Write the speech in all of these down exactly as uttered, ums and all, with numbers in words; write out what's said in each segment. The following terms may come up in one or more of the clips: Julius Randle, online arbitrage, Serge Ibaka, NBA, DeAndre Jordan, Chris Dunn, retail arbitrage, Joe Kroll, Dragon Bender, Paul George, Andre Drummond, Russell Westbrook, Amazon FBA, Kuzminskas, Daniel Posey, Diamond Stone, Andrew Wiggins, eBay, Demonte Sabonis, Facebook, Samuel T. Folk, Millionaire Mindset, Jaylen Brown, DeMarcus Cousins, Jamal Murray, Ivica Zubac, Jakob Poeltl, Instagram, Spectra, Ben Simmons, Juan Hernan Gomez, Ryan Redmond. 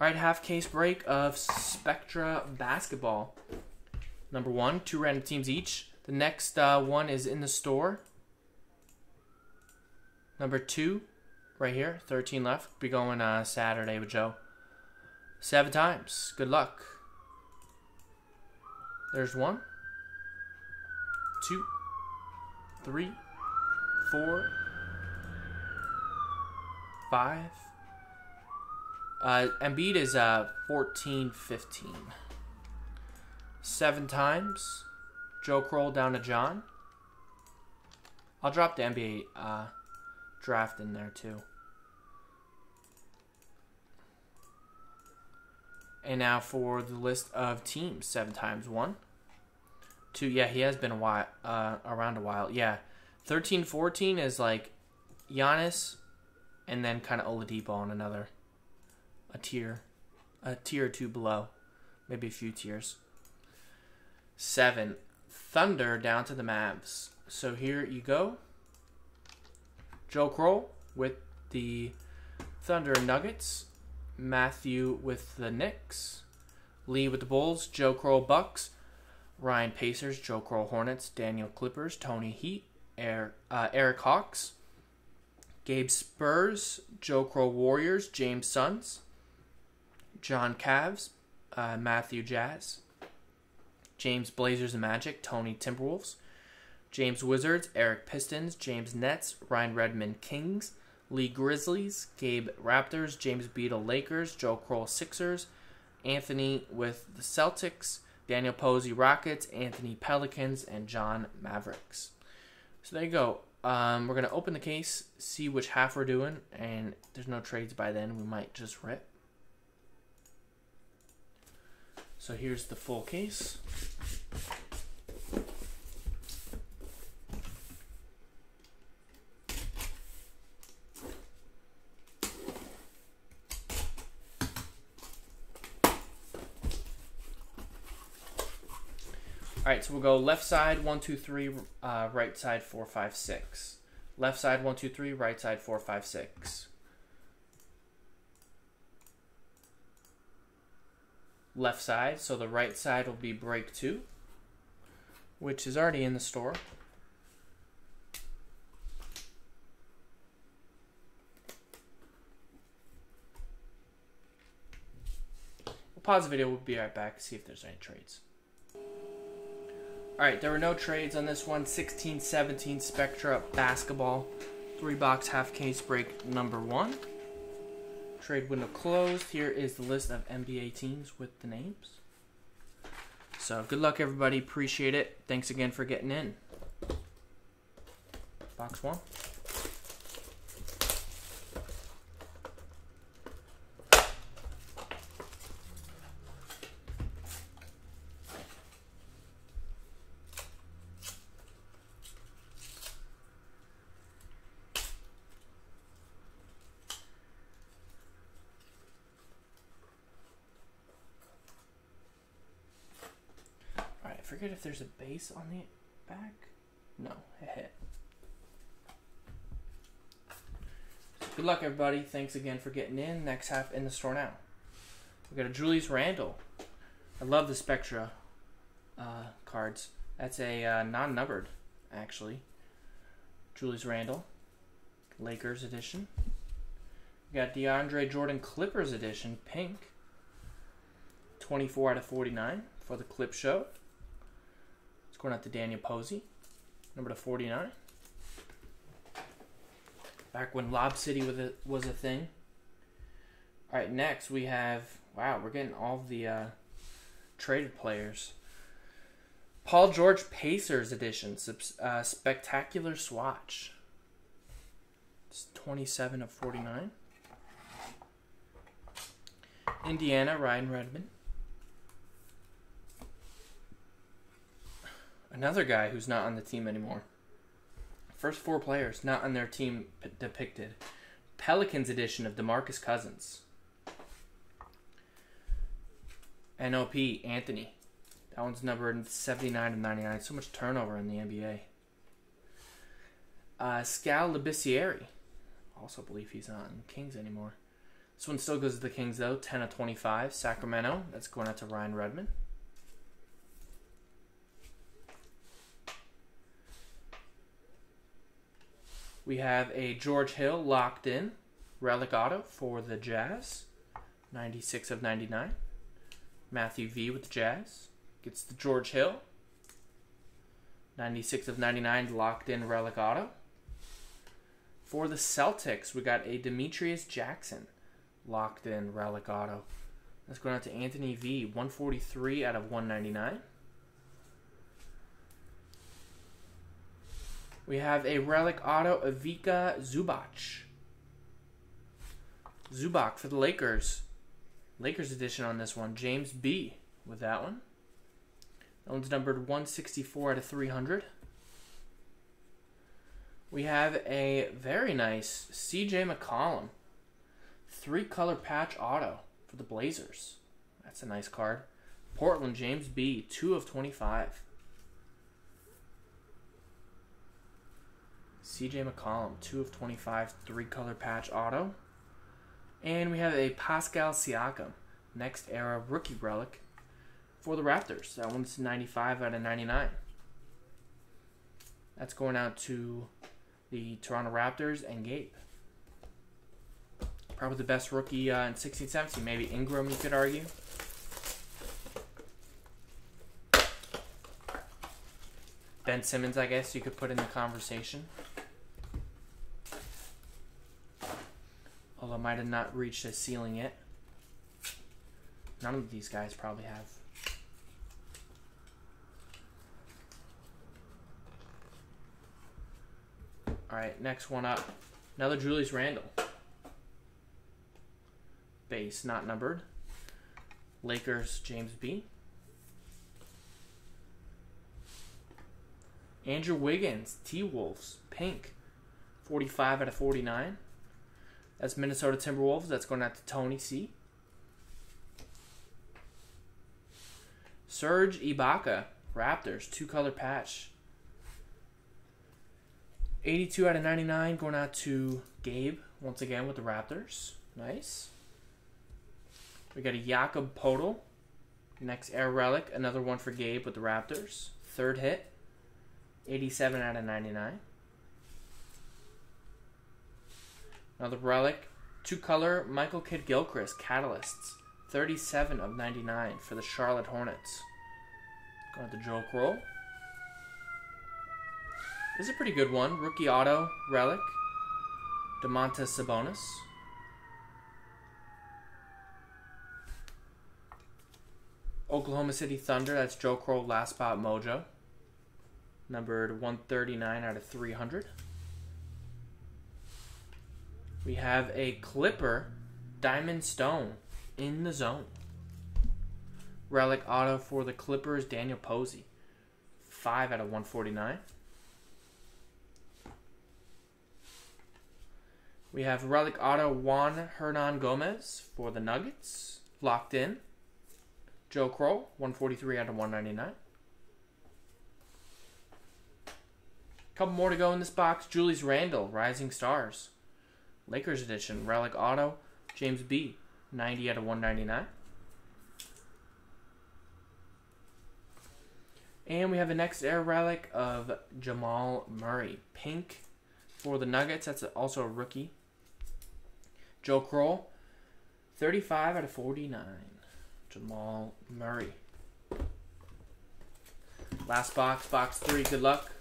All right, half case break of Spectra Basketball. Number one, two random teams each. The next uh, one is in the store. Number two, right here, thirteen left. We'll be going uh, Saturday with Joe. Seven times. Good luck. There's one, two, three, four, five. Uh, Embiid is uh, fourteen fifteen. Seven times. Joe Kroll down to John. I'll drop the N B A uh, draft in there too. And now for the list of teams. Seven times. One. Two. Yeah, he has been a while, uh, around a while. Yeah. thirteen fourteen is like Giannis and then kind of Oladipo on another. A tier. A tier or two below. Maybe a few tiers. Seven. Thunder down to the Mavs. So here you go. Joe Kroll with the Thunder Nuggets. Matthew with the Knicks. Lee with the Bulls. Joe Kroll Bucks. Ryan Pacers. Joe Kroll Hornets. Daniel Clippers. Tony Heat. Eric, uh, Eric Hawks. Gabe Spurs. Joe Kroll Warriors. James Suns. John Cavs. Uh, Matthew Jazz. James Blazers and Magic. Tony Timberwolves. James Wizards. Eric Pistons. James Nets. Ryan Redmond Kings. Lee Grizzlies, Gabe Raptors, James Beadle Lakers, Joe Kroll Sixers, Anthony with the Celtics, Daniel Posey Rockets, Anthony Pelicans, and John Mavericks. So there you go. Um, we're going to open the case, see which half we're doing, and if there's no trades by then, we might just rip. So here's the full case. All right, so we'll go left side, one, two, three, uh, right side, four, five, six. Left side, one, two, three, right side, four, five, six. Left side, so the right side will be break two, which is already in the store. We'll pause the video, we'll be right back, see if there's any trades. All right, there were no trades on this one. sixteen seventeen Spectra Basketball. Three-box half-case break number one. Trade window closed. Here is the list of N B A teams with the names. So good luck, everybody. Appreciate it. Thanks again for getting in. Box one. I forget if there's a base on the back. No, it hit. Good luck, everybody. Thanks again for getting in. Next half in the store now. We got a Julius Randle. I love the Spectra uh, cards. That's a uh, non-numbered, actually. Julius Randle, Lakers edition. We got DeAndre Jordan Clippers edition, pink. twenty-four out of forty-nine for the Clip Show. Going out to Daniel Posey, number to forty-nine. Back when Lob City was a, was a thing. All right, next we have, wow, we're getting all the uh, traded players. Paul George Pacers edition, uh, spectacular swatch. It's twenty-seven of forty-nine. Indiana, Ryan Redmond. Another guy who's not on the team anymore. First four players not on their team depicted. Pelicans edition of DeMarcus Cousins. N O P, Anthony. That one's numbered seventy-nine of ninety-nine. So much turnover in the N B A. Uh, Scalabissieri. Also believe he's not in Kings anymore. This one still goes to the Kings, though. ten of twenty-five. Sacramento. That's going out to Ryan Redmond. We have a George Hill locked in. Relic auto for the Jazz. ninety-six of ninety-nine. Matthew V with the Jazz. Gets the George Hill. ninety-six of ninety-nine locked in relic auto. For the Celtics, we got a Demetrius Jackson locked in relic auto. That's going out to Anthony V. one forty-three out of one ninety-nine. We have a relic auto, Ivica Zubac. Zubac for the Lakers. Lakers edition on this one. James B. with that one. That one's numbered one sixty-four out of three hundred. We have a very nice C J McCollum. Three-color patch auto for the Blazers. That's a nice card. Portland, James B. two of twenty-five. C J McCollum, two of twenty-five, three-color patch auto. And we have a Pascal Siakam, Next Era rookie relic for the Raptors. That one's ninety-five out of ninety-nine. That's going out to the Toronto Raptors and Gabe. Probably the best rookie uh, in sixteen seventeen. Maybe Ingram, you could argue. Ben Simmons, I guess, you could put in the conversation. Although might have not reached a ceiling yet. None of these guys probably have. Alright, next one up. Another Julius Randle. Base, not numbered. Lakers, James B. Andrew Wiggins, T-Wolves, pink. forty-five out of forty-nine. That's Minnesota Timberwolves. That's going out to Tony C. Serge Ibaka, Raptors, two-color patch. eighty-two out of ninety-nine, going out to Gabe, once again, with the Raptors. Nice. We got a Jakob Poeltl, next air relic, another one for Gabe with the Raptors. Third hit, eighty-seven out of ninety-nine. Another relic, two-color Michael Kidd-Gilchrist, Catalysts, thirty-seven of ninety-nine for the Charlotte Hornets. Going to the joke roll. This is a pretty good one. Rookie auto, relic, Demonte Sabonis. Oklahoma City Thunder, that's Joe Crow, Last Spot Mojo. Numbered one thirty-nine out of three hundred. We have a Clipper, Diamond Stone, In the Zone. Relic auto for the Clippers, Daniel Posey. five out of one forty-nine. We have relic auto, Juan Hernan Gomez for the Nuggets. Locked in. Joe Crow, one forty-three out of one ninety-nine. Couple more to go in this box. Julius Randle, Rising Stars. Lakers edition, relic auto, James B. ninety out of one ninety-nine. And we have the next air relic of Jamal Murray. Pink for the Nuggets. That's also a rookie. Joe Crow, thirty-five out of forty-nine. Jamal Murray. Last box, box three. Good luck.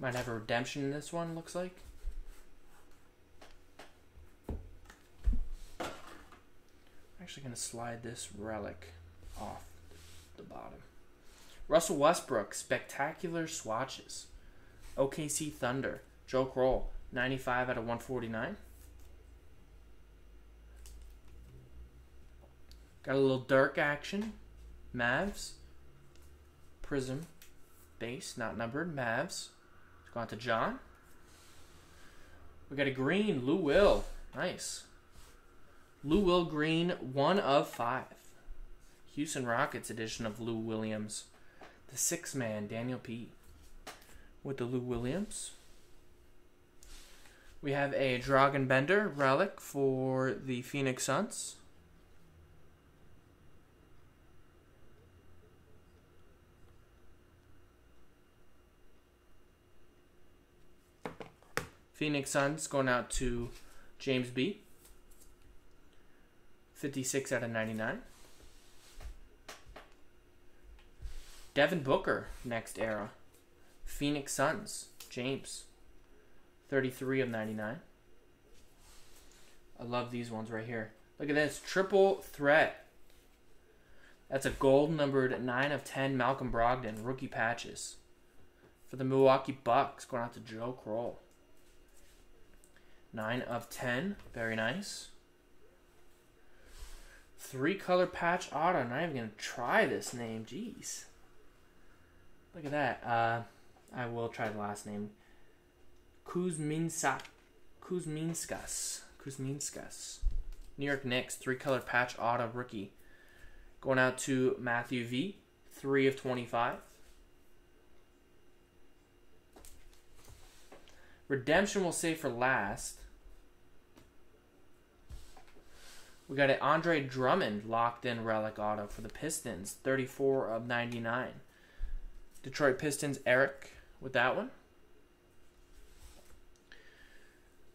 Might have a redemption in this one, looks like. Actually going to slide this relic off the bottom. Russell Westbrook, Spectacular Swatches. O K C Thunder, Joe Crow, ninety-five out of one forty-nine. Got a little Dirk action. Mavs, Prism, base, not numbered, Mavs. It's gone to John. We got a green, Lou Will, nice. Lou Will Green, one of five. Houston Rockets edition of Lou Williams. The six man, Daniel P. with the Lou Williams. We have a Dragon Bender relic for the Phoenix Suns. Phoenix Suns going out to James B. fifty-six out of ninety-nine. Devin Booker, next era. Phoenix Suns, James. thirty-three of ninety-nine. I love these ones right here. Look at this, triple threat. That's a gold numbered nine of ten Malcolm Brogdon, rookie patches. For the Milwaukee Bucks, going out to Joe Kroll. nine of ten. Very nice. Three-color patch auto. I'm not even going to try this name. Jeez. Look at that. Uh, I will try the last name. Kuzminsa, Kuzminskas. Kuzminskas. New York Knicks. Three-color patch auto rookie. Going out to Matthew V. three of twenty-five. Redemption we'll save for last. We got an Andre Drummond locked in relic auto for the Pistons. thirty-four of ninety-nine. Detroit Pistons, Eric with that one.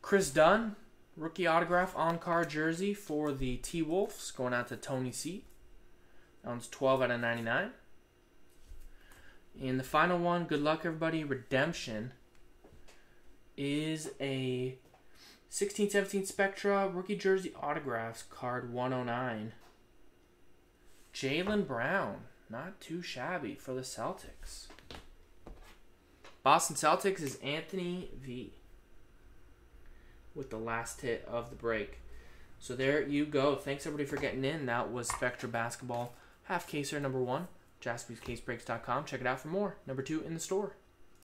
Chris Dunn, rookie autograph on card jersey for the T-Wolves. Going out to Tony C. That one's twelve out of ninety-nine. And the final one, good luck everybody, Redemption. Is a sixteen seventeen Spectra rookie jersey autographs card one oh nine. Jaylen Brown, not too shabby for the Celtics. Boston Celtics is Anthony V. with the last hit of the break. So there you go. Thanks everybody for getting in. That was Spectra Basketball half caser number one. Jaspys Case Breaks dot com. Check it out for more. Number two in the store.